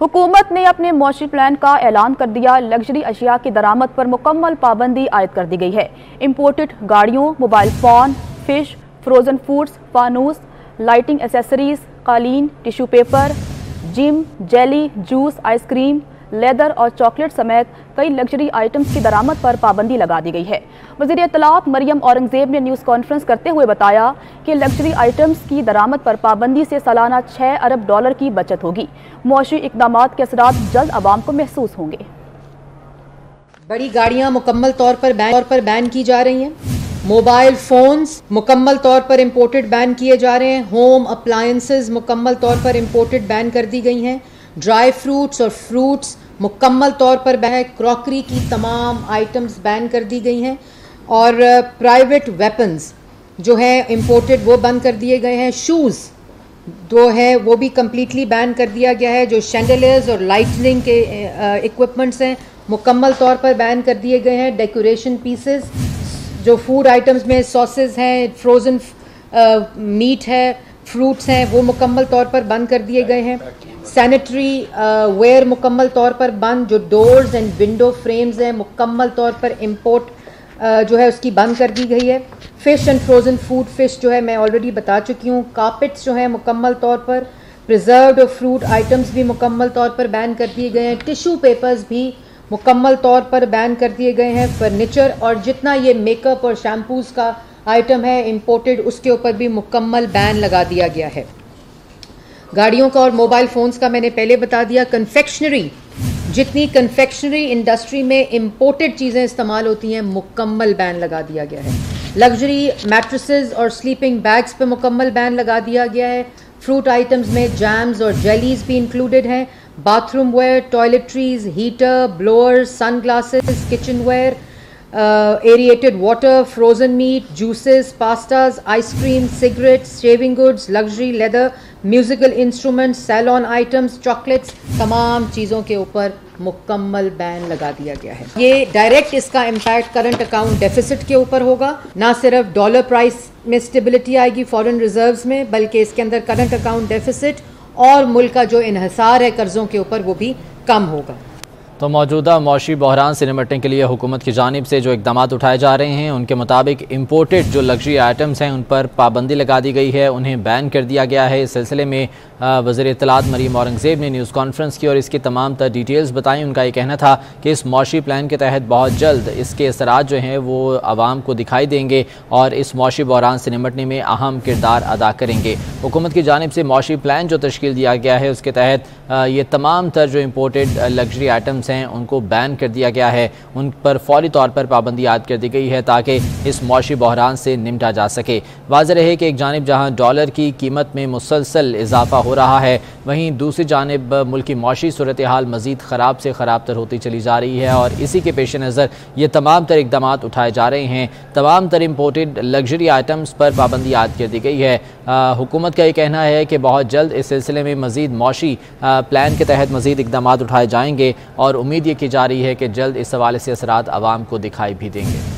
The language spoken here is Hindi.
हुकूमत ने अपने मुआशी प्लान का ऐलान कर दिया। लग्जरी अशिया की दरामद पर मुकम्मल पाबंदी आयद कर दी गई है। इम्पोर्टेड गाड़ियों, mobile phone, fish, frozen foods, फानूस, लाइटिंग एसेसरीज, कालीन, tissue paper, gym, jelly, juice, ice cream, leather और चॉकलेट समेत कई लग्जरी आइटम्स की दरामद पर पाबंदी लगा दी गई है। वज़ीर इत्तलाआत मरियम औरंगजेब ने न्यूज़ कॉन्फ्रेंस करते हुए बताया कि लग्जरी आइटम्स की दरामद पर पाबंदी से सालाना $6 अरब की बचत होगी। मुआशी इक़दामात के असरात जल्द आवाम को महसूस होंगे। बड़ी गाड़ियाँ मुकम्मल तौर पर बैन की जा रही हैं, मोबाइल फ़ोन्स मुकम्मल तौर पर इम्पोर्टेड बैन किए जा रहे हैं, होम अप्लायंसेस मुकम्मल तौर पर इम्पोर्टेड बैन कर दी गई हैं, ड्राई फ्रूट्स और फ्रूट्स मुकम्मल तौर पर बैन, क्रॉकरी की तमाम आइटम्स बैन कर दी गई हैं और प्राइवेट वेपन्स जो हैं इम्पोर्टेड वो बंद कर दिए गए हैं। शूज़ जो है वो भी कम्प्लीटली बैन कर दिया गया है। जो शैंडलियर्स और लाइटनिंग के इक्विपमेंट्स हैं मुकम्मल तौर पर बैन कर दिए गए हैं। डेकोरेशन पीसेस, जो फूड आइटम्स में सॉसेस हैं, फ्रोज़न मीट है, फ्रूट्स हैं, वो मुकम्मल तौर पर बंद कर दिए गए हैं। सैनिटरी वेयर मुकम्मल तौर पर बंद, जो डोर्स एंड विंडो फ्रेम्स हैं मुकम्मल तौर पर इम्पोर्ट जो है उसकी बंद कर दी गई है। Fish and frozen food, fish जो है मैं ऑलरेडी बता चुकी हूँ। कार्पेट्स जो हैं मुकम्मल तौर पर, प्रिजर्व्ड और फ्रूट आइटम्स भी मुकम्मल तौर पर बैन कर दिए गए हैं। टिश्यू पेपर्स भी मुकम्मल तौर पर बैन कर दिए गए हैं। फर्नीचर और जितना ये मेकअप और शैम्पूज़ का आइटम है इम्पोर्टेड, उसके ऊपर भी मुकम्मल बैन लगा दिया गया है। गाड़ियों का और मोबाइल फ़ोन्स का मैंने पहले बता दिया। कन्फेक्शनरी, जितनी कन्फेक्शनरी इंडस्ट्री में इम्पोर्टेड चीज़ें इस्तेमाल होती हैं मुकम्मल बैन लगा दिया गया है। लग्जरी मैट्रेसेस और स्लीपिंग बैग्स पे मुकम्मल बैन लगा दिया गया है। फ्रूट आइटम्स में जैम्स और जेलीज भी इंक्लूडेड हैं। Bathroom ware, toiletries, heater, blowers, sun glasses, kitchen where, aerated water, frozen meat, juices, pastas, ice cream, cigarettes, shaving goods, luxury leather, musical instruments, salon items, chocolates, तमाम चीज़ों के ऊपर मुकम्मल बैन लगा दिया गया है। ये डायरेक्ट इसका इम्पैक्ट करंट अकाउंट डेफिसिट के ऊपर होगा। ना सिर्फ डॉलर प्राइस में स्टेबिलिटी आएगी फॉरेन रिजर्व्स में, बल्कि इसके अंदर करंट अकाउंट डेफिसिट और मुल्क का जो इन्हसार है कर्ज़ों के ऊपर वो भी कम होगा। तो मौजूदा मौशी बहरान से निपटने के लिए हुकूमत की जानिब से जो इकदाम उठाए जा रहे हैं उनके मुताबिक इम्पोर्टेड जो लग्जरी आइटम्स हैं उन पर पाबंदी लगा दी गई है, उन्हें बैन कर दिया गया है। इस सिलसिले में वज़ीर इत्तलाआत मरियम औरंगजेब ने न्यूज़ कॉन्फ्रेंस की और इसकी तमाम तर डिटेल्स बताई। उनका ये कहना था कि इस मौशी प्लान के तहत बहुत जल्द इसके असरात जो हैं वो आवाम को दिखाई देंगे और इस मौशी बहरान से निपटने में अहम किरदार अदा करेंगे। हुकूमत की जानिब से मौशी प्लान जो तश्कील दिया गया है उसके तहत ये तमाम तर जो इम्पोर्टेड लग्जरी आइटम्स हैं उनको बैन कर दिया गया है, उन पर फौरी तौर पर पाबंदी आयद कर दी गई है ताकि इस मौशी बहरान से निपटा जा सके। वाज़ेह रहे कि एक जानिब जहां डॉलर की कीमत में मुसलसल इजाफा हो रहा है, वहीं दूसरी जानिब मुल्क की मौशी सूरत हाल मज़ीद ख़राब से ख़राब तर होती चली जा रही है और इसी के पेश नज़र ये तमाम तर इक़दामात उठाए जा रहे हैं। तमाम तर इम्पोर्टेड लग्जरी आइटम्स पर पाबंदी आयद कर दी गई है। हुकूमत का ये कहना है कि बहुत जल्द इस सिलसिले में मज़ीद मौशी प्लान के तहत मज़ीद इक़दामात उठाए जाएंगे और उम्मीद ये की जा रही है कि जल्द इस हवाले से असरात आवाम को दिखाई भी देंगे।